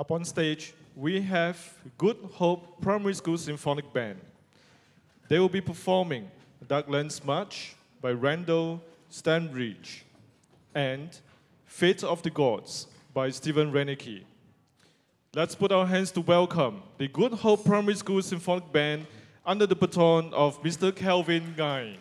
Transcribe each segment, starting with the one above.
Up on stage, we have Good Hope Primary School Symphonic Band. They will be performing Darklands March by Randall Stanbridge and Fate of the Gods by Stephen Reneke. Let's put our hands to welcome the Good Hope Primary School Symphonic Band under the baton of Mr. Kelvin Ngai.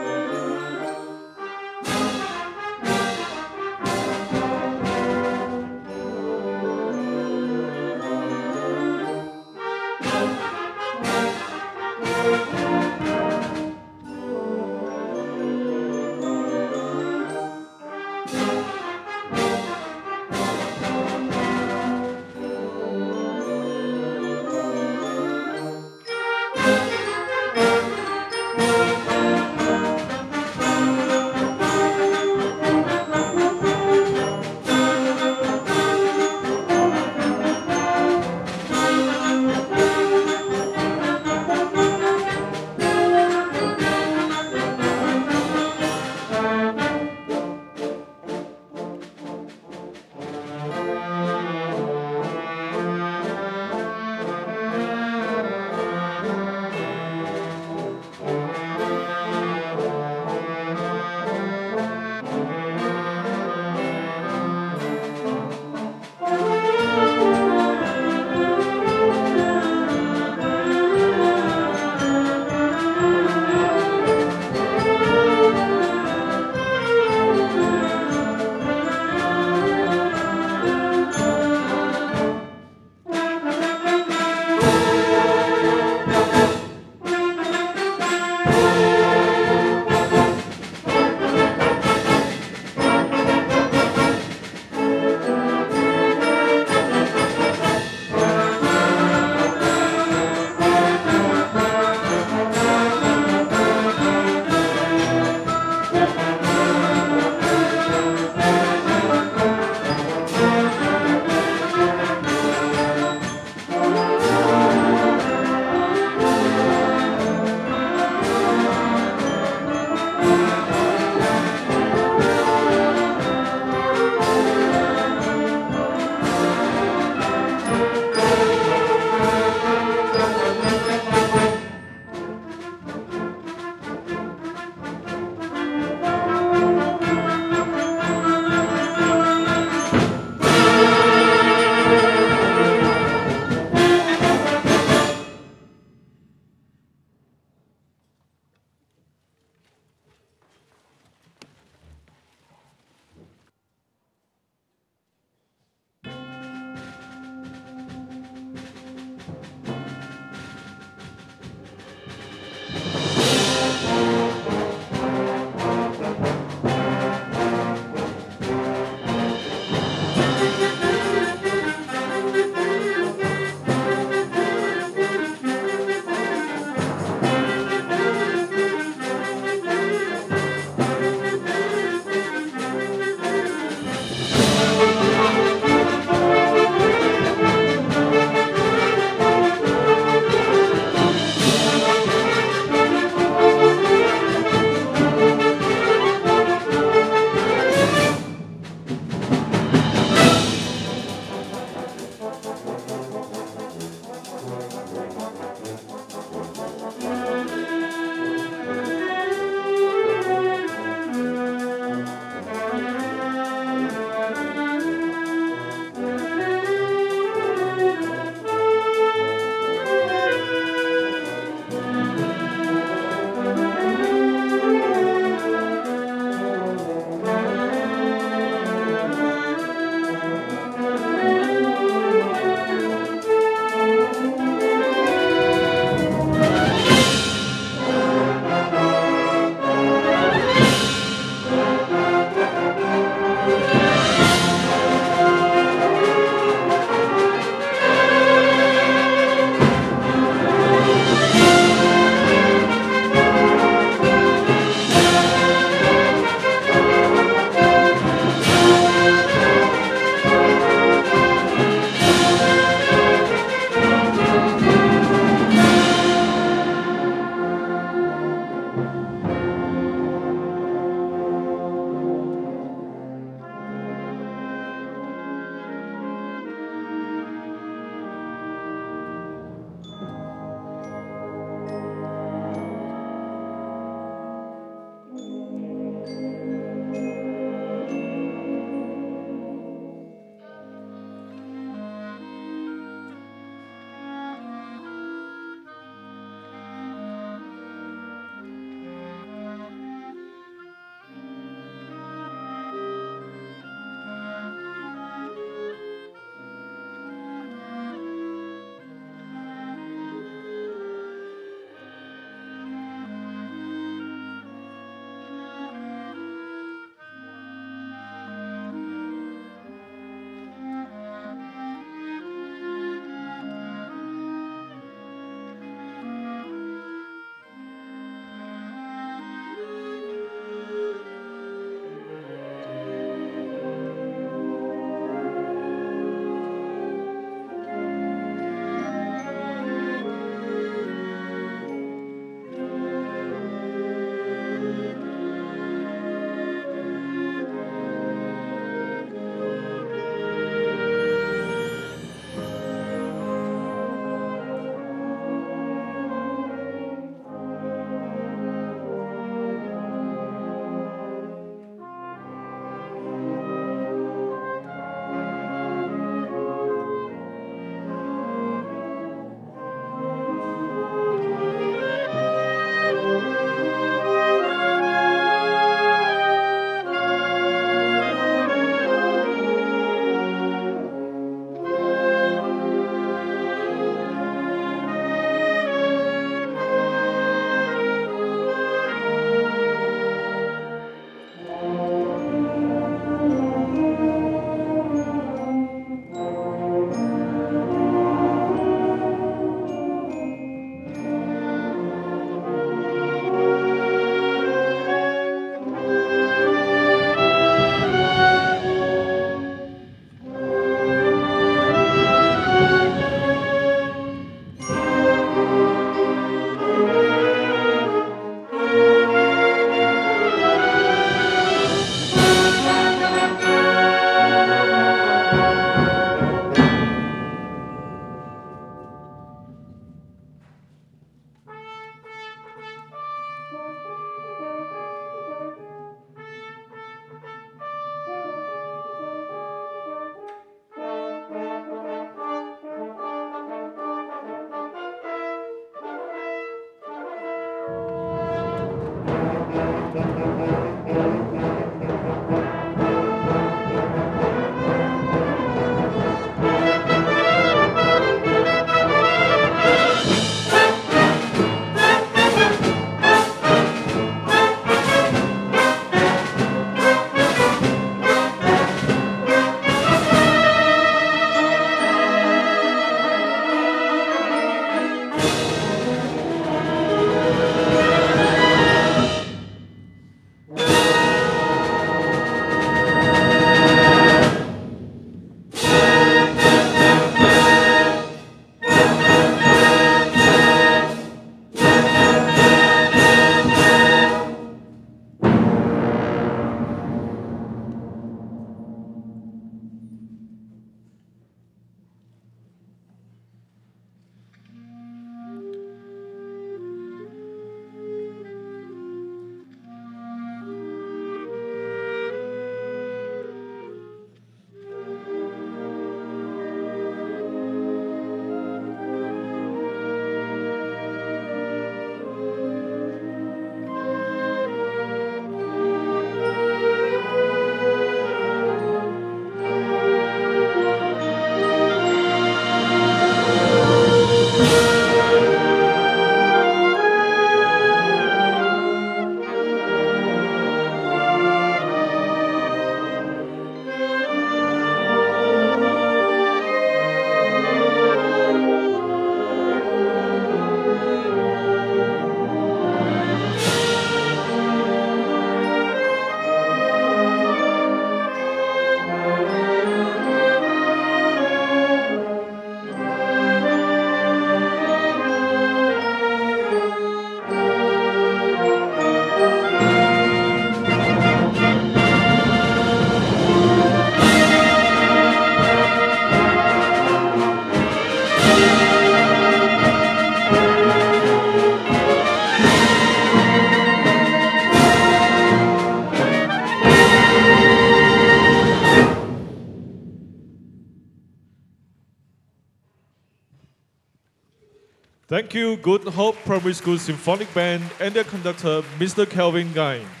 Thank you, Good Hope Primary School Symphonic Band and their conductor, Mr. Kelvin Ngai.